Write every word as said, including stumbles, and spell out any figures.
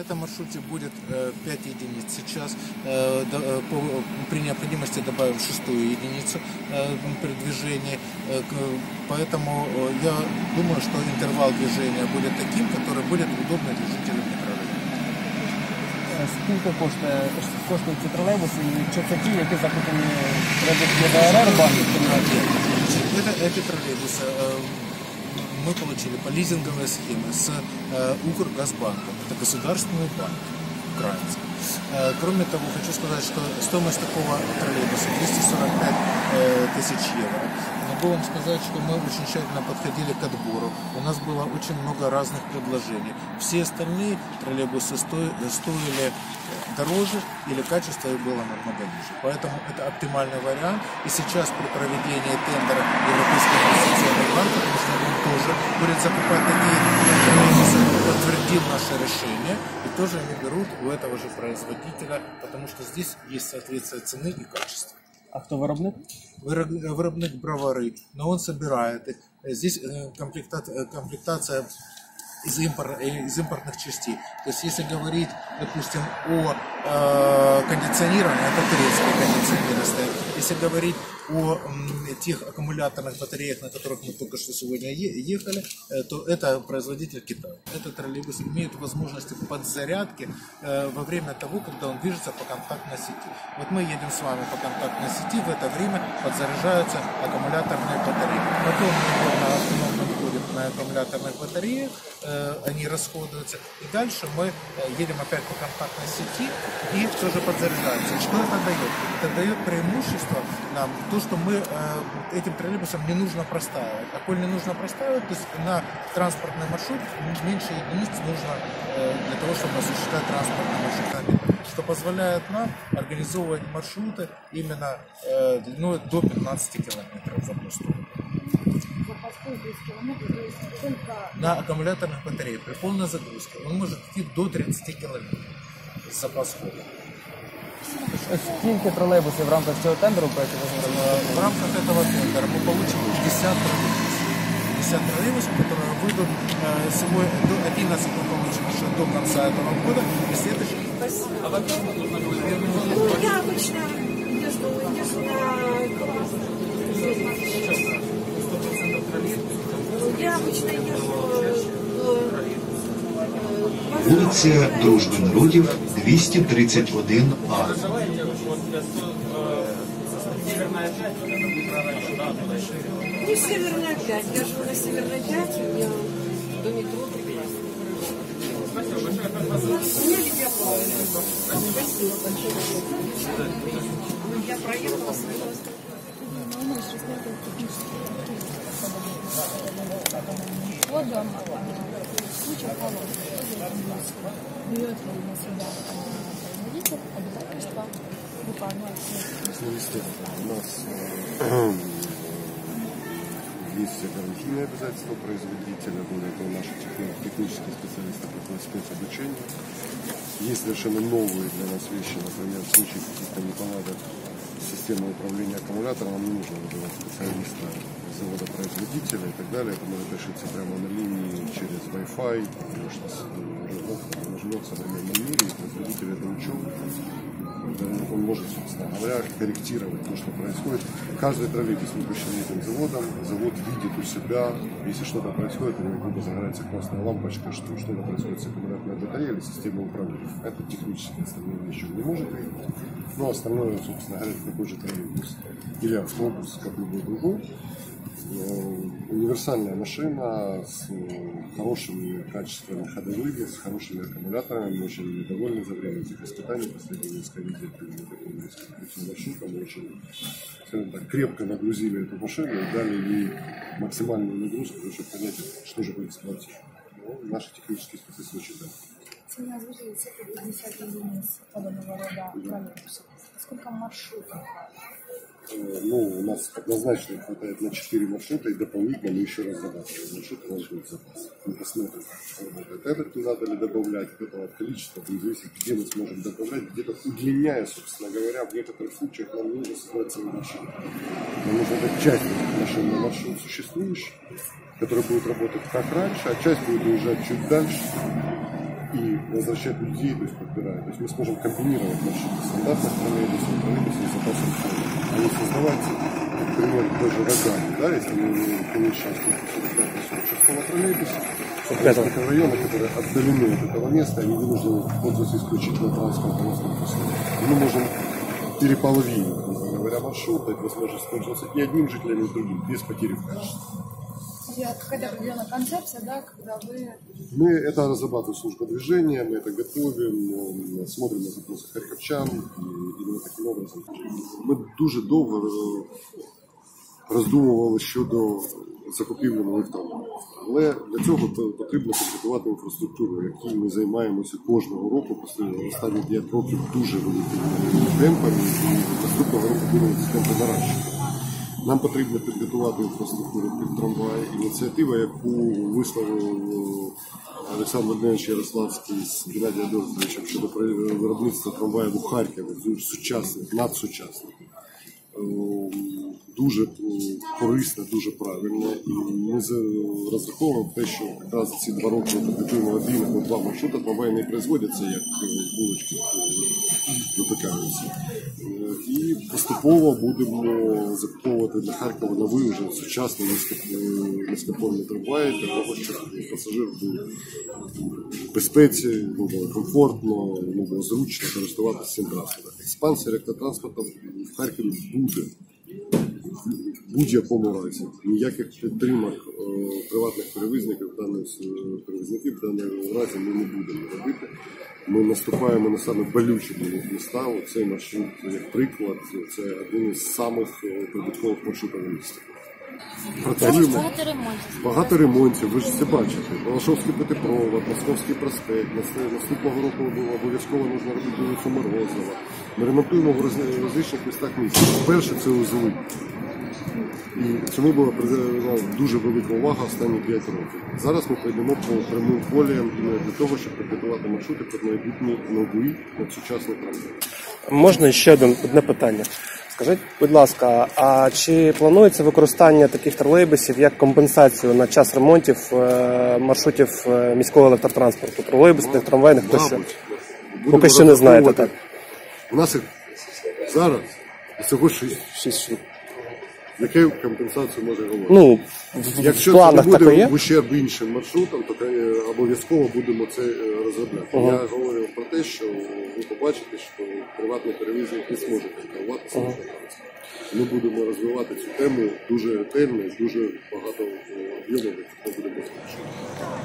На этом маршруте будет пять единиц. Сейчас при необходимости добавим шестую единицу при движении. Поэтому я думаю, что интервал движения будет таким, который будет удобно движителю микрорайона. Сколько коштують ці тролейбуси і чи це ті, які закуплені в ДРР банки? Эти троллейбусы мы получили по лизинговой схеме с Укргазбанком, это государственный банк украинский. Кроме того, хочу сказать, что стоимость такого троллейбуса двести сорок пять тысяч евро. Могу вам сказать, что мы очень тщательно подходили к отбору, у нас было очень много разных предложений. Все остальные троллейбусы стоили дороже или качество их было намного ниже. Поэтому это оптимальный вариант. И сейчас при проведении тендера Европейского инвестиционного банка, потому что он тоже будет закупать такие троллейбусы, подтвердил наше решение, и тоже они берут у этого же производителя, потому что здесь есть соответствие цены и качества. А кто воробник? Воробник бровары, но он собирает их. Здесь комплектация из, импорт, из импортных частей. То есть если говорить, допустим, о э, кондиционировании, это турецкие кондиционеры стоят. Если говорить о м, тех аккумуляторных батареях, на которых мы только что сегодня ехали, э, то это производитель Китая. Этот троллейбус имеет возможности подзарядки э, во время того, когда он движется по контактной сети. Вот мы едем с вами по контактной сети, в это время подзаряжаются аккумуляторные батареи. Потом мы входим на аккумуляторные батареи, они расходуются, и дальше мы едем опять по контактной сети и тоже подзаряжаемся. Что это дает? Это дает преимущество нам, то, что мы этим троллейбусом не нужно простаивать. А коль не нужно простаивать, то есть на транспортный маршрут меньше единиц нужно для того, чтобы осуществлять транспортный маршрут, что позволяет нам организовывать маршруты именно длиной до пятнадцати километров в одну сторону. На аккумуляторных батареях при полной загрузке он может идти до тридцати километров с запас хода. Сколько троллейбусов в рамках этого тендера? В рамках этого тендера мы получим пятьдесят троллейбусов, которые выйдут сегодня, одиннадцать мы получим еще до конца этого года, и следующий. А в объем нужно будет? Я обычно езжу на... Вулиця Дружби Народів, двісті тридцять один А. Ну, Северная пять. Я живу на Северной пять, у меня до метро прекрасно. Спасибо большое. У меня ведь я плавала. Спасибо большое. Я проехала свою остановку. У нас есть гарантийные обязательства производителя, более того, наши технические специалисты проходят спецобучение. Есть совершенно новые для нас вещи, например, в случае каких-то неполадок система управления аккумулятором, нам не нужно вызывать специалиста завода-производителя и так далее. Это может решиться прямо на линии через Wi-Fi, потому что живет в современном мире, и производитель это учет. Он может, собственно говоря, корректировать то, что происходит. Каждый троллейбус, выпущенный этим заводом, завод видит у себя, если что-то происходит, у него грубо загорается красная лампочка, что что-то происходит с аккумуляторной батареей или системой управления. Это технически остальные вещи не может выявить. Но остальное, собственно говоря, такой же троллейбус или автобус, как любой другой. Универсальная машина с хорошими качествами ходовыми, с хорошими аккумуляторами. Мы очень довольны за время этих испытаний. Последние несколько недель мы таким маршрутом очень, скажем так, крепко нагрузили эту машину и дали ей максимальную нагрузку, чтобы понять, что же будет с платежем. Наши технические специалисты очень довольны. Цена выделится пятьдесят единиц подобного рода троллейбусов. Сколько маршрутов? Ну, у нас однозначно хватает на четыре маршрута, и дополнительно мы еще раз зарабатываем маршруты, у нас будет запас. Мы посмотрим, как работает этот, надо ли добавлять от этого количества, где мы сможем добавлять, где-то удлиняя, собственно говоря, в некоторых случаях нам нужно создать целый маршрут. Нам нужно дать часть машинного маршрута существующий, который будет работать как раньше, а часть будет уезжать чуть дальше. и возвращать людей, то есть подбирая. То есть мы сможем комбинировать маршруты стандартных троллейбусов, троллейбусов с запасом хода, а не создавать, к примеру, даже рогами, да, если мы имеем шанс сорок пять сорок шесть троллейбусов, соответственно, микрорайоны, которые отдалены от этого места, они вынуждены пользоваться исключительно транспортным условием. Мы можем переполовинить, говоря, маршрут, дать возможность пользоваться и одним жителям, и другим, без потери в качестве. Какая-то определенная концепция, да, когда вы... Мы это разрабатываем служба движения, мы это готовим, смотрим на запросы харьковчан, и именно таким образом. Мы дуже довго роздумували щодо закупівлі нових трамваїв. Але для цього потрібно підготувати інфраструктуру, якою ми займаємося кожного року, останні п'ять років дуже великими темпами, і наступного року будемо ці темпи наращувати. Нам потрібно підготувати інфраструктуру під трамвай. Ініціатива, яку висловив Олександр Володимирович Ярославський з Геннадієм Дузенком щодо виробництва трамваїв у Харкові, сучасних, надсучасних, дуже корисна, дуже правильна. І ми розраховуємо те, що якраз ці два роки підготуємо один або два маршрути, трамваї не производяться, як булочки випікаються. І поступово будемо закуповувати для Харкова нові вже сучасні низькопольні трамваї, для того, щоб пасажир був в безпеці, йому було комфортно, йому було зручно користуватися цим транспортом. Експансія електротранспорту в Харкові буде в будь-якому разі. Ніяких підтримок приватних перевізників, перевізників в даному разі ми не будемо робити. Ми наступаємо на саме болючі міста. Цей маршрут, як приклад, це один із самих прибуткових маршрутів міста. Багато ремонтів. Багато ремонтів, ви ж це бачите. Балашовський путепровод, Московський проспект. Наступного року обов'язково потрібно робити вулицю Морозова. Ми ремонтуємо в різних містах міста. Перше – це узли. І цьому була приділена дуже велика увага останні п'ять років. Зараз ми прийдемо по прямим полям для того, щоб підготувати маршрути під майбутні нові надсучасні трамваї. Можна ще одне питання? Скажіть, будь ласка, а чи планується використання таких тролейбусів як компенсацію на час ремонтів маршрутів міського електротранспорту, тролейбусних, трамвайних, тощо? Поки ще не знаєте, так? У нас їх зараз всього шість. Яку компенсацію може говорити? Ну, в планах таке є? Якщо це не буде в ущерб іншим маршрутам, то обов'язково будемо це розробляти. Я говорю про те, що ви побачите, що приватний перевізник не зможе конкуруватися. Ми будемо розвивати цю тему дуже ретельно і дуже багато об'ємів, які будемо змінювати.